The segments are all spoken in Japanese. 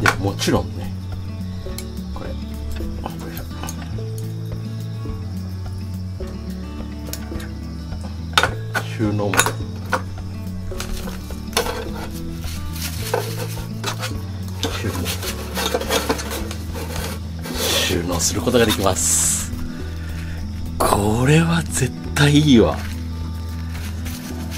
いや、もちろんね、これ収納も収納することができます。これは絶対いいわ。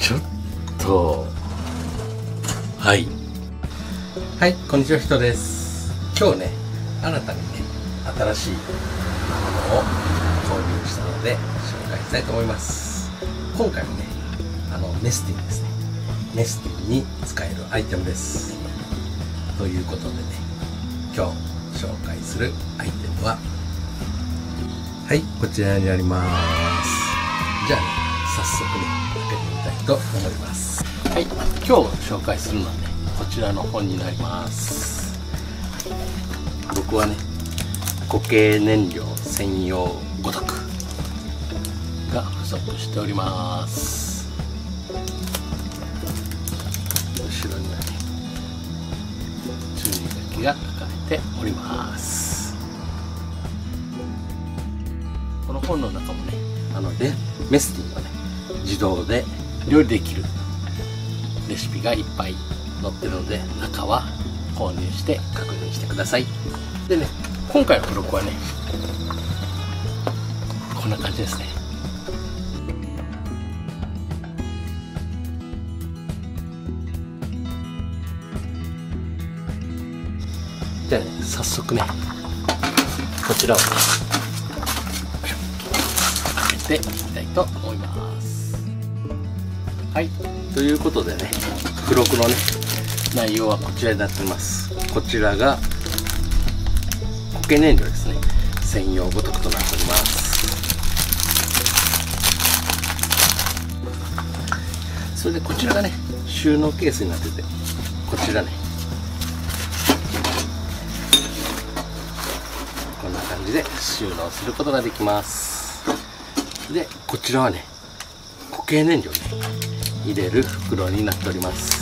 ちょっとはい、こんにちは、人です。今日ね、新たにね、新しいものを購入したので紹介したいと思います。今回もね、ネスティンですね。ネスティンに使えるアイテムです。ということでね、今日紹介するアイテムは、はい、こちらになります。じゃあね、早速ね、開けてみたいと思います。はい、今日紹介するのはね、こちらの本になります。僕はね、固形燃料専用5択が不足しております。後ろにはね、注意書きが書かれております。この本の中もね、メスティンがね、自動で料理できるレシピがいっぱい載ってるので、中は購入して確認してください。でね、今回の付録はね、こんな感じですね。じゃあね、早速ね、こちらを開けていきたいと思います。はい、ということでね、付録のね、内容はこちらになってます。こちらが固形燃料ですね、専用ごとくとなっております。それでこちらがね、収納ケースになってて、こちらね、こんな感じで収納することができます。でこちらはね、固形燃料ね、入れる袋になっております。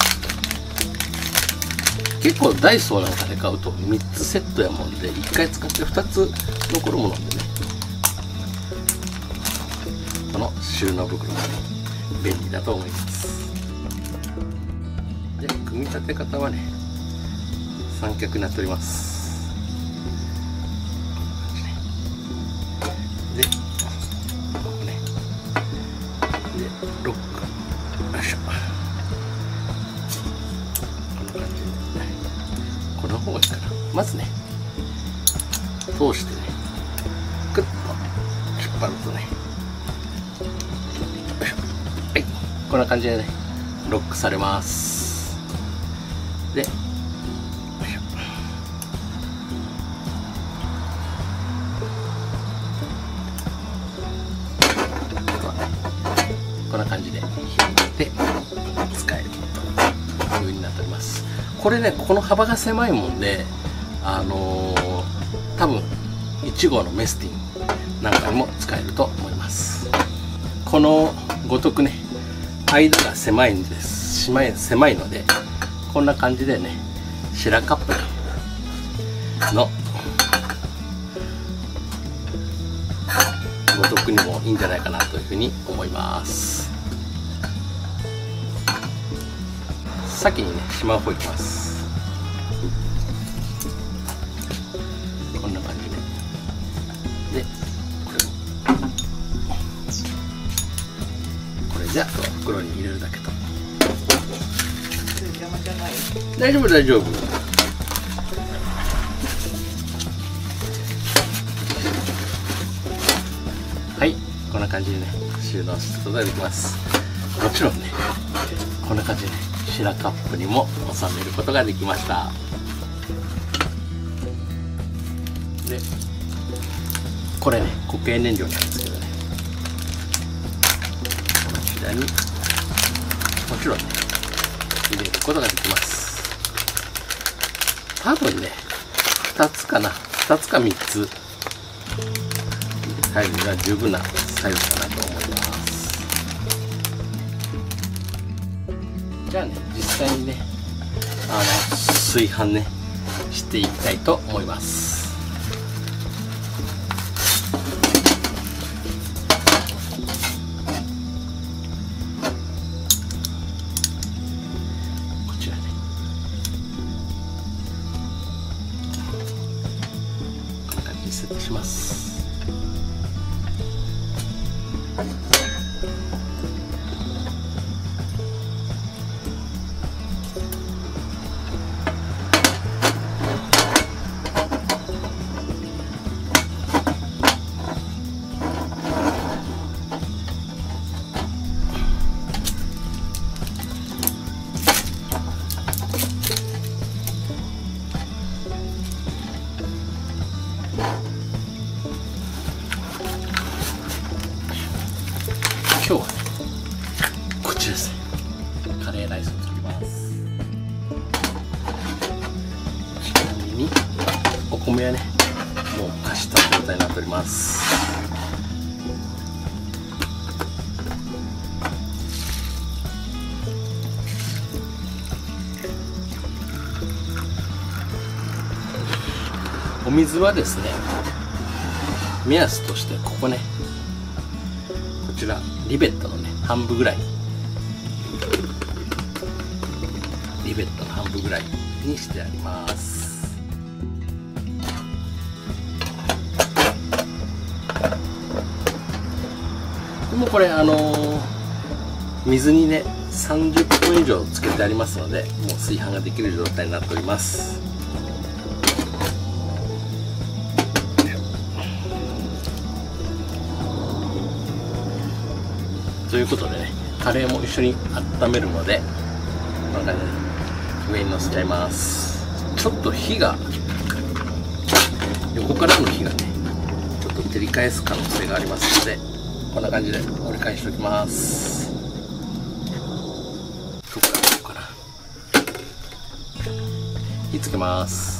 結構ダイソーなんかで買うと3つセットやもんで、1回使って2つ残るものでね、この収納袋がね、便利だと思います。で組み立て方はね、三脚になっております。で、ここね、でロック、よいしょ、ここからまずね、通してね、クッと引っ張るとね、はい、こんな感じでね、ロックされます。で、こんな感じで広げて使えるというふうになっております。これね、この幅が狭いもんで、多分1号のメスティンなんかにも使えると思います。このごとくね、間が狭いんです狭いので、こんな感じでね、シラカップのごとくにもいいんじゃないかなというふうに思います。先にね、しまう方いきます。こんな感じで、これじゃあ袋に入れるだけと。邪魔じゃない？大丈夫大丈夫。はい、こんな感じでね、収納することができます。もちろんね、こんな感じでね、シラカップにも収めることができました。でこれね、固形燃料なんですけどね、こちらにもちろんね、入れることができます。多分ね、2つか3つ入るには十分なサイズかなと思います。じゃあね、実際にね、炊飯ね、していきたいと思います。リセットします。今日は、ね、こっちですね。カレーライスを作ります。ちなみにお米はねもうかした状態になっております。お水はですね目安としてここねこちらリベットのね半分ぐらいにしてあります。でもこれ水にね30分以上つけてありますのでもう炊飯ができる状態になっております。ということでね、カレーも一緒に温めるので、こんな感じで上にのせちゃいます。ちょっと火が、横からの火がね、ちょっと照り返す可能性がありますので、こんな感じで折り返しておきます。ここから火つけます。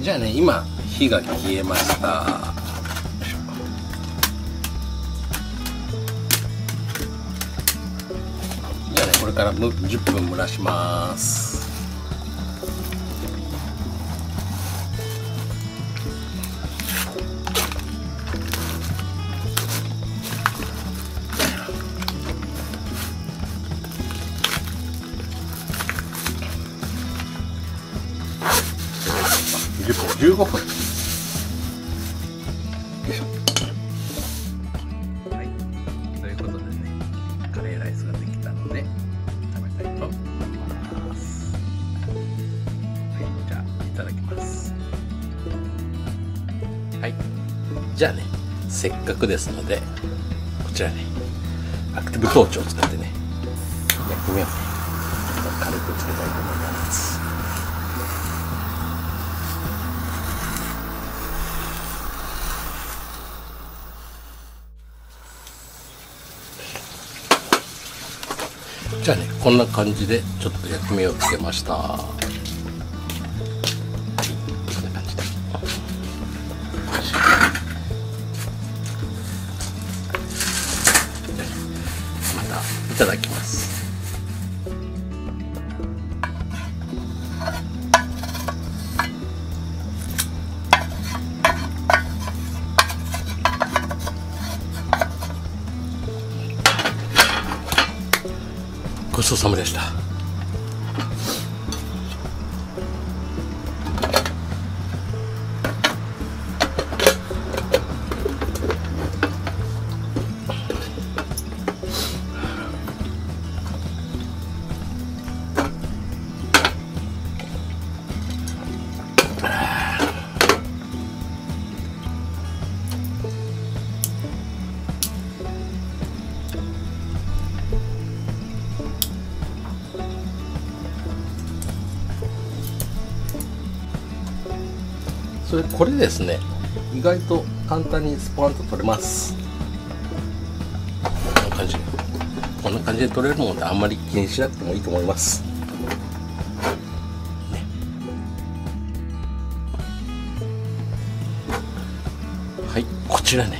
じゃあね、今火が消えました。じゃあね、これから10分蒸らします。15分。はい、ということでね、カレーライスができたので食べたいと思います。はい、じゃあいただきます。はい、じゃあね、せっかくですのでこちらね、アクティブトーチを使ってね、焼き目を軽くつけたいと思います。じゃあね、こんな感じでちょっと焼き目をつけました。はい、こんな感じで。またいただきます。ちそうさまでした。それこれですね、意外と簡単にスポンと取れます。こんな感じで取れるものってあんまり気にしなくてもいいと思います。はい、こちらね、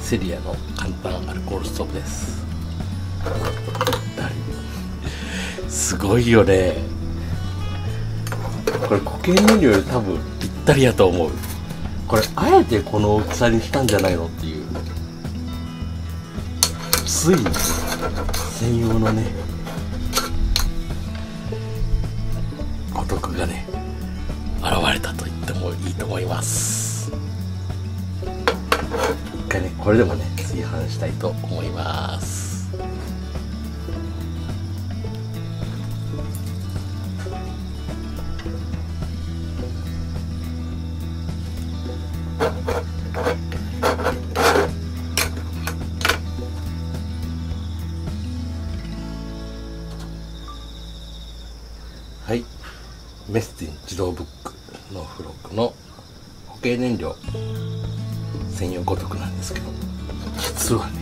セリアの簡単アルコールストーブです。すごいよねこれ。固形燃料より多分ぴったりやと思う。これあえてこの大きさにしたんじゃないのっていう。つい専用のねお得がね現れたと言ってもいいと思います。一回ねこれでもね炊飯したいと思います。はい、メスティン自動ブックの付録の固形燃料専用ごとくなんですけど、実はね